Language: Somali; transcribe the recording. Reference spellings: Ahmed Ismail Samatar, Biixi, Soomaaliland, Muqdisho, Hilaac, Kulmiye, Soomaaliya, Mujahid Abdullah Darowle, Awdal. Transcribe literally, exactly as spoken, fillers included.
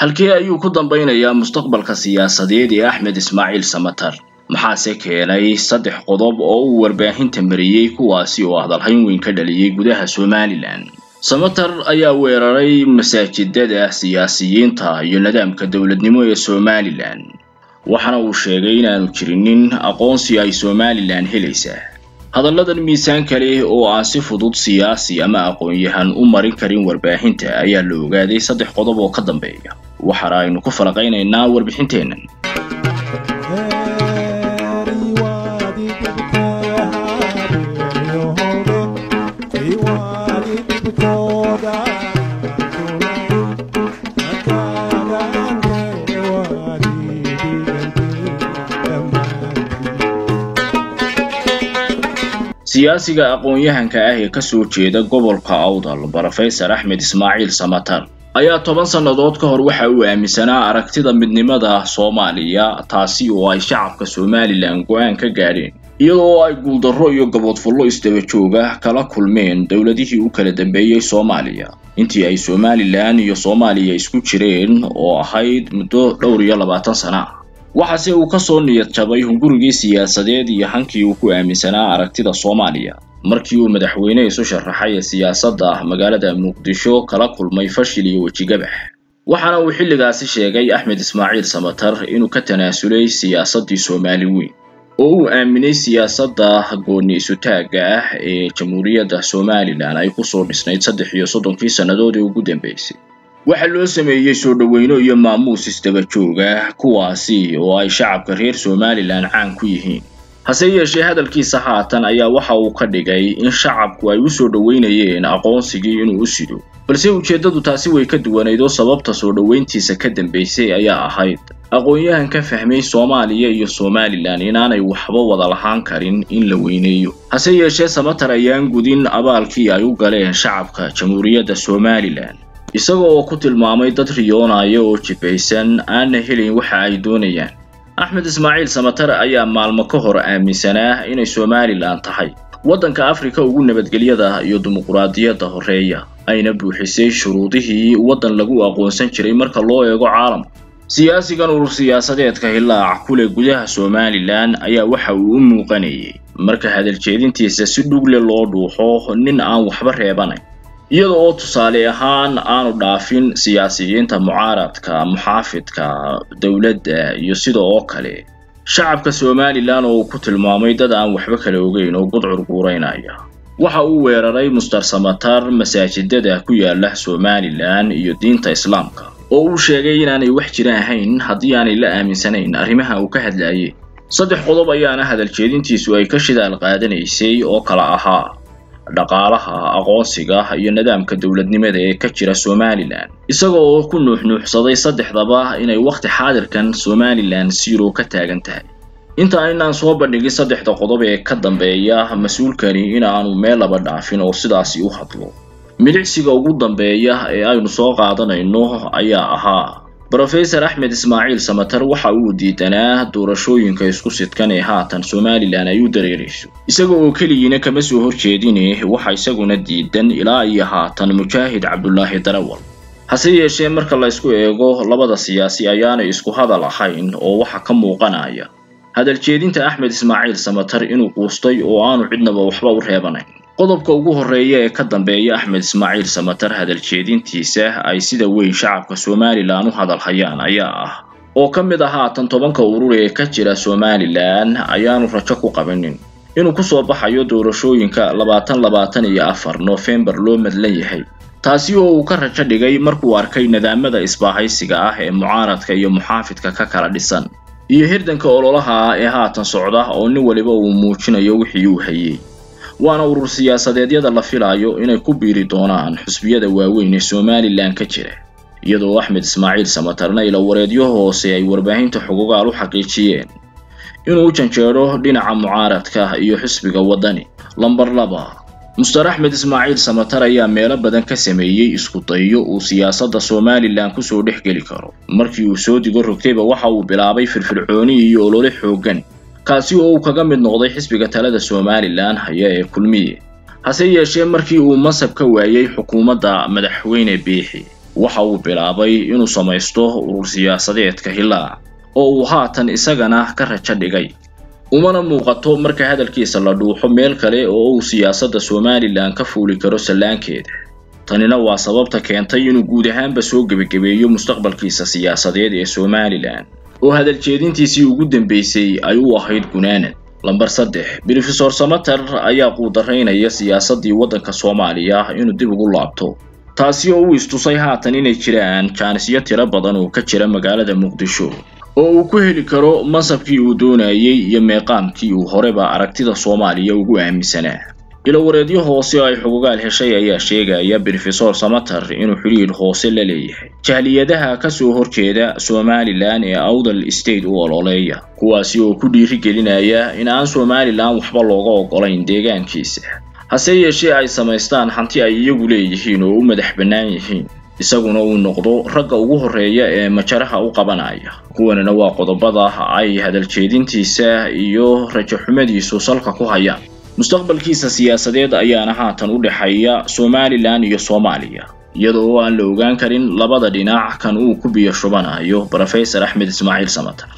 halkee ayuu ku dambaynayaa mustaqbalka siyaasadeed ee Ahmed Ismail Samatar maxaase keenay saddex qodob oo uu warbaahinta mariyay kuwaasi oo hadalhayn weyn ka dhaliyay gudaha Soomaaliland Samatar ayaa weeraray masaajidada siyaasiyiinta iyo nidaamka dawladnimo ee Soomaaliland waxana uu sheegay in aanu jirinin aqoonsi ay Soomaaliland helaysa hadalladan miisaan kale oo aan si fudud siyaasi ama aqoonyahan u marin karin warbaahinta ayaa loo ogaaday saddex qodob oo ka dambeeya waxaana aynu ku faraqaynaynaa warbixinteenan siyaasiga aqoon-yahanka ah ee ka soo jeeda gobolka Awdal Professor Ahmed Ismail Samatar ayaa toban sanadood ka hor waxa uu aaminsanaa aragtida midnimada Soomaaliya taasi oo ay shacabka Soomaaliland go'aan ka gaareen iyadoo ay guuldarro iyo gabadhfullo isdaba jooga kala kulmeen dawladihii u kala dambeeyay Soomaaliya intii ay Soomaaliland iyo Soomaaliya isku jireen oo ahayd muddo dhowr iyo labaatan sano waxa si uu ka soo niyad jabay hungurigii siyaasadeed iyo hankii uu ku aaminsanaa aragtida Soomaaliya markii uu madaxweynaha isu sharaxay siyaasadda magaalada Muqdisho kala kulmay fashil iyo wajigabax waxana uu xilligaasi sheegay Ahmed Ismail Samatar inuu ka tanaasulay siyaasadii Soomaali weyn oo uu aaminay siyaasadda gooni isu taaga ah ee jamhuuriyadda Soomaaliland ay ku soo dhisnayd saddex iyo soddon sanadoodii ugu dambeysay waxa loo sameeyay soo dhaweeyno iyo maamuus isdaba jooga kuwaasi oo ay shacabka reer Soomaaliland caan ku yihiin hase yeeshee hadalkiisa haatan ayaa waxa uu ka dhigay in shacabku ay u soo dhaweynayeen aqoonsigii inuu u sido balse ujeedadu taasi way ka duwanayd oo sababta soo dhaweyntiisa ka dambeysay ayaa ahayd aqoon-yahanka fahmay Soomaaliya iyo Soomaaliland inaanay waxba wada lahaan karin in la weyneeyo hase yeeshee Samatar ayaan gudin abaalkii ay u galeen shacabka jamhuuriyadda Soomaaliland isagoo ku tilmaamay dad riyoonayo oo jibeysan aan helin waxa ay doonayaan Ahmed Ismail Samatar ayaa maalmo ka hor aaminsanaa inay Soomaaliland tahay wadanka Afrika ugu nabadgelyada iyo dimuqraadiyadda horeeya ayna buuxisay shuruudihii wadan lagu aqoonsan jiray marka loo eego caalamka siyaasigan urur siyaasadeedka hilaac kule gudaha Soomaaliland ayaa waxa uu u muuqanayay marka hadal jeedintiisa si dhugle loo dhuuxo nin aan waxba reebanayn iyadoo tusaale ahaan aanu dhaafin siyaasiyiinta mucaaradka muxaafidka dawladda iyo sidoo kale shacabka Soomaaliland oo ku tilmaamay dad aan waxba kala ogeyn oo gudcur guureynaya waxa uu weeraray Mister Samatar masaajidada ku yaala Soomaaliland iyo diinta Islaamka oo uu sheegay inaanay wax jira ahayn haddii aanay la aaminsanayn arrimaha uu ka hadlayay saddex qodob ayaana hadal jeedintiisu ay ka shidaal qaadanaysay oo kala ahaa dhaqaalaha aqoonsiga iyo nidaamka dawladnimada ee ka jira Soomaaliland isagoo ku nuuxnuuxsaday saddexdaba inay waqti xaadirkan Soomaaliland zero ka taagan tahay inta aynaan soo bandhigin saddexda qodob ee ka dambeeya mas'uulkani in aanu meel laba dhaafin oo sidaasi u hadlo milicsiga ugu dambeeya ee aynu soo qaadanayno ayaa ahaa Professor Ahmed Ismail Samatar waxa uu diidanaa doorashooyinka isku sidkan ee haatan Soomaaliland ay u dareereyso isagoo kaliya kama soo horjeedinay waxa isaguna diidan ilaa iyo haatan Mujahid Abdullah Darowle hase yeeshee marka la isku eego labada siyaasi ayaanay isku hadal ahayn oo waxa ka muuqanaya hadal jeedinta Ahmed Ismail Samatar inuu qoostay oo aanu cidnaba waxba u reebanayn qodobka ugu horeeya ee ka dambeeya Ahmed Ismail Samatar hadal jeedintiisa ay sida weyn shacabka Soomaaliland u hadalhayaan ayaa ah oo kamid ah tobanka urur ee ka jira Soomaaliland ayaanu rajo ku qabanin inuu ku soo baxayo doorashooyinka laba iyo labaatan iyo afar November loo madlan yahay taasi oo uu ka rajo dhigay markuu arkay nidaamada isbaahaysiga ah ee mucaaradka iyo muxaafidka ka kala dhisan iyo hirdanka ololaha ee haatan socda oo nin waliba uu muujinayo wixii uu hayay waana urur siyaasadeedyada la filayo inay ku biiri doonaan xisbiyada waaweyn ee Soomaaliland ka jira iyadoo Ahmed Ismail Samatarna ila wareedyo hoose ay warbaahinta xuquuqaal u xaqiijiyeen inuu janjeero dhinaca mucaaradka iyo xisbiga wadani lambar laba Mister Ahmed Ismail Samatar ayaa meelo badan ka sameeyay isku dayo oo siyaasadda Soomaaliland ku soo dhex geli karo markii uu soo digo rugtayba waxa uu bilaabay firfircooni iyo olole xoogan kaasi oo kaga mid noqday xisbiga talada Soomaaliland haya ee kulmiye hase yeeshee markii uu masabka waayay xukuumadda madaxweyne Biixi waxa uu bilaabay inuu samaysto urur siyaasadeed ka hilaa oo uu haatan isagana ka rajo dhigay umana muuqato marka hadalkiisa la dhuuxo meel kale oo uu siyaasadda Soomaaliland ka fuuli karo salaankeeda tanina waa sababta keentay inuu guud ahaan soo gabagabeeyo mustaqbalkiisa siyaasadeed ee Soomaaliland oo hadaljeedintiisii ugu dambeysay ayuu ahayd gunaanad lambar saddex Professor Samatar ayaa quudaraynaya siyaasadii wadanka Soomaaliya inuu dib ugu laabto taasi oo uu istusay haatan inay jiraan jaanisyo tiro badan oo ka jira magaalada Muqdisho oo uu ku heli karo masabkii uu doonayay iyo meeqaamkii uu horeba aragtida Soomaaliya ugu aaminsanaa ila wareediyo hoose ay xuquuqaal heshay ayaa sheegaya Professor Samatar inuu xiriir hoose la leeyahay jahliyadaha ka soo horjeeda Soomaaliland ee Awdal State oo ololeeya kuwaasi oo ku dhiiri gelinaya in aan Soomaaliland waxba looga ogolayn deegaankiisa hase yeeshee ay samaystaan hanti ay iyagu leeyihiin oo u madax bannaan yihiin isaguna uu noqdo ragga ugu horeeya ee majaraha u qabanaya kuwana waa qodobada ay hadaljeedintiisa iyo rajo xumadiisu salka ku hayaan mustaqbalkiisa siyaasadeed ayaana haatan u dhaxaya Soomaaliland iyo Soomaaliya iyadoo aan la ogaan karin labada dhinac kan uu ku biyo shubanayo Professor Ahmed Ismail Samatar